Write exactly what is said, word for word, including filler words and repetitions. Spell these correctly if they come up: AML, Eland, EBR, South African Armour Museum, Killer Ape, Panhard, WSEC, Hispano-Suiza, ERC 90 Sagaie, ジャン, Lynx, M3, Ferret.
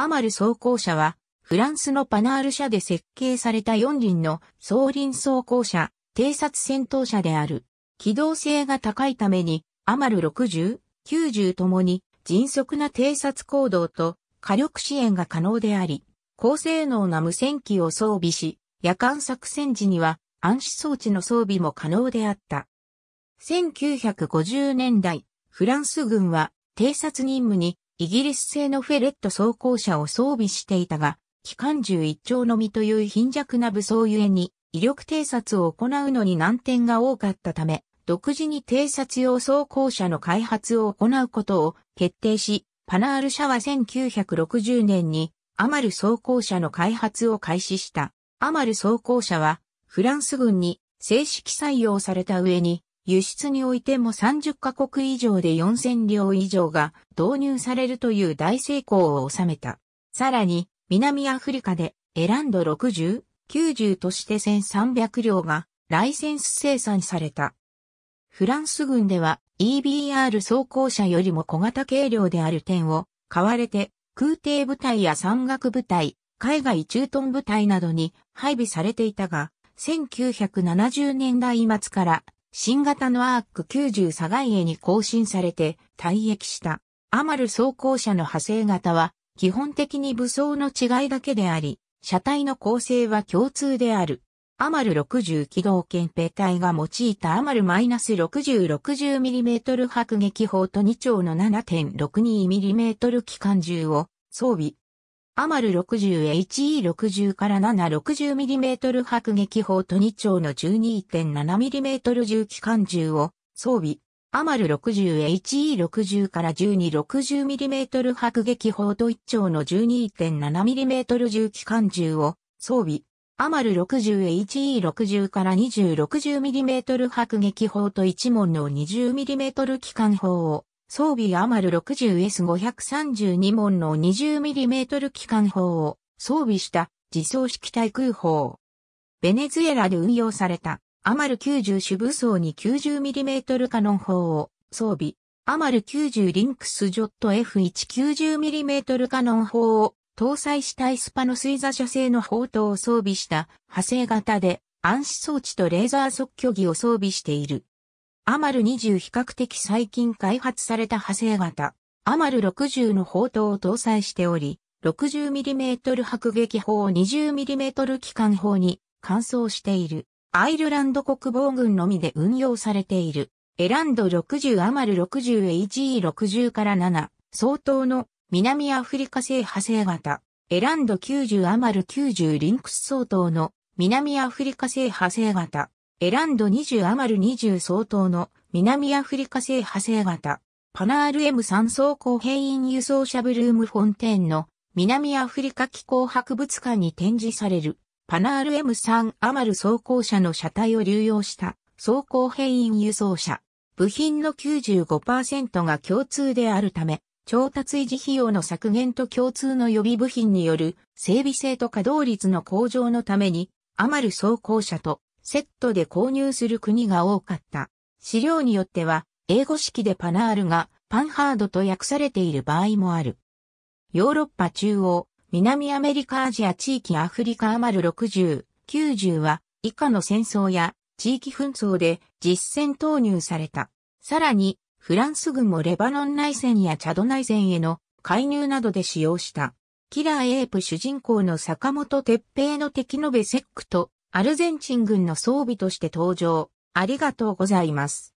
エーエムエル 装甲車は、フランスのパナール社で設計された四輪の双輪装甲車、偵察戦闘車である。機動性が高いために、エーエムエルろくじゅう、きゅうじゅうともに迅速な偵察行動と火力支援が可能であり、高性能な無線機を装備し、夜間作戦時には暗視装置の装備も可能であった。せんきゅうひゃくごじゅうねんだい、フランス軍は偵察任務にイギリス製のフェレット装甲車を装備していたが、機関銃一丁のみという貧弱な武装ゆえに、威力偵察を行うのに難点が多かったため、独自に偵察用装甲車の開発を行うことを決定し、パナール社はせんきゅうひゃくろくじゅうねんにエーエムエル装甲車の開発を開始した。エーエムエル装甲車はフランス軍に正式採用された上に、輸出においてもさんじゅっかこく以上でよんせんりょう以上が導入されるという大成功を収めた。さらに、南アフリカでエランドろくじゅう、きゅうじゅうとしてせんさんびゃくりょうがライセンス生産された。フランス軍では イービーアール 装甲車よりも小型軽量である点を買われて空挺部隊や山岳部隊、海外駐屯部隊などに配備されていたが、せんきゅうひゃくななじゅうねんだいまつから新型のイーアールシーきゅうじゅう Sagaieに更新されて退役した。エーエムエル装甲車の派生型は基本的に武装の違いだけであり、車体の構成は共通である。エーエムエルろくじゅう機動憲兵隊が用いた エーエムエルろくじゅう ろくじゅうミリメートル 迫撃砲とにちょうの ななてんろくにミリメートル 機関銃を装備。エーエムエルろくじゅう エイチイーろくじゅう から ななてんろくじゅうミリメートル 迫撃砲とにちょうの じゅうにてんななミリメートル 銃機関銃を装備。エーエムエルろくじゅう エイチイーろくじゅう から じゅうにてんろくじゅうミリメートル 迫撃砲といっちょうの じゅうにてんななミリメートル 銃機関銃を装備。エーエムエルろくじゅう エイチイーろくじゅう から にじゅうてんろくじゅうミリメートル 迫撃砲といちもんの にじゅうミリメートル 機関砲を装備。エーエムエルろくじゅう エスごひゃくさんじゅうにもんの にじゅうミリメートル 機関砲を装備した自走式対空砲。ベネズエラで運用された エーエムエルきゅうじゅう 主武装に きゅうじゅうミリメートル カノン砲を装備。エーエムエルきゅうじゅう リンクスジョット エフいちきゅうじゅうミリメートル カノン砲を搭載したイスパの水座社製の砲塔を装備した派生型で暗視装置とレーザー測距儀を装備している。エーエムエルにじゅう比較的最近開発された派生型。エーエムエルろくじゅうの砲塔を搭載しており、ろくじゅうミリメートル 迫撃砲を にじゅうミリメートル 機関砲に換装している。アイルランド国防軍のみで運用されている。エランドろくじゅう エーエムエルろくじゅう エイチイーろくじゅう からなな相当の南アフリカ製派生型、エランドきゅうじゅう エーエムエルきゅうじゅう リンクス相当の南アフリカ製派生型、エランドにじゅう エーエムエルにじゅう 相当の南アフリカ製派生型、パナール エムさん 装甲兵員輸送車ブルームフォンテーンの南アフリカ機構博物館に展示される、パナール エムさん エーエムエル装甲車の車体を流用した装甲兵員輸送車、部品の きゅうじゅうごパーセント が共通であるため、調達維持費用の削減と共通の予備部品による整備性と稼働率の向上のためにエーエムエル装甲車とセットで購入する国が多かった。資料によっては英語式でパナールがパンハードと訳されている場合もある。ヨーロッパ中央、南アメリカアジア地域アフリカエーエムエルろくじゅう、きゅうじゅうは以下の戦争や地域紛争で実戦投入された。さらに、フランス軍もレバノン内戦やチャド内戦への介入などで使用した。キラーエープ主人公の坂本鉄平の敵のW S E Cとアルゼンチン軍の装備として登場。ありがとうございます。